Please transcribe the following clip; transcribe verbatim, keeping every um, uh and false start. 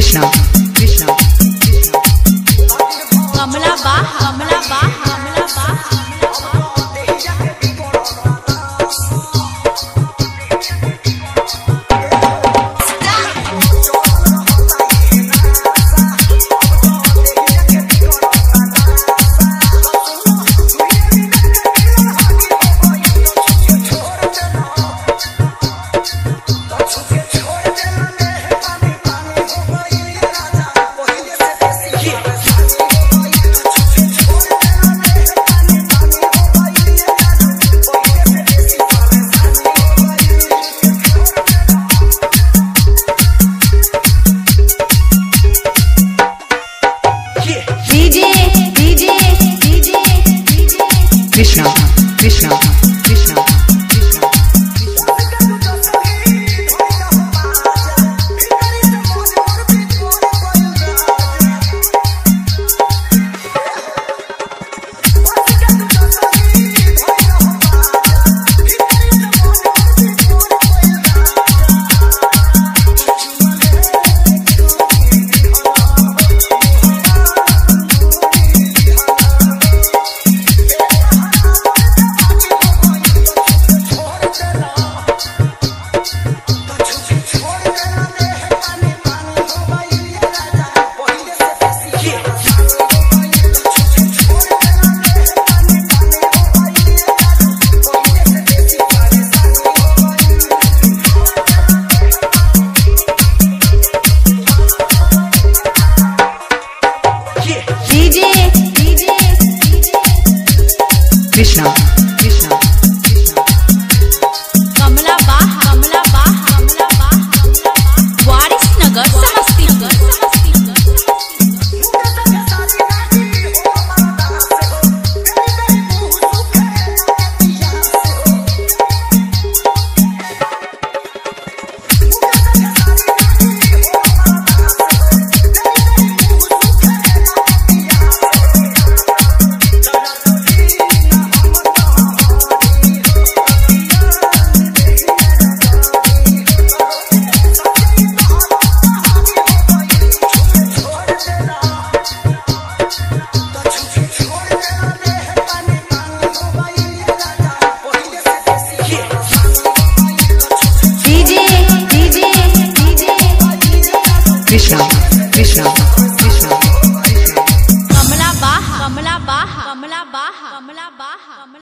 Krishna, Krishna, Kamala Ba, Kamala Ba, Kamala Ba, Krishna, Krishna, Krishna. Krishna, Krishna, Krishna. Kamala Ba, Kamala Ba, Kamala Ba, Kamala Ba. Varisnagar, Samastinagar, Samastinagar. Krishna, Krishna, Krishna. Kamala Ba, Kamala Ba, Kamala Ba, Kamala Ba.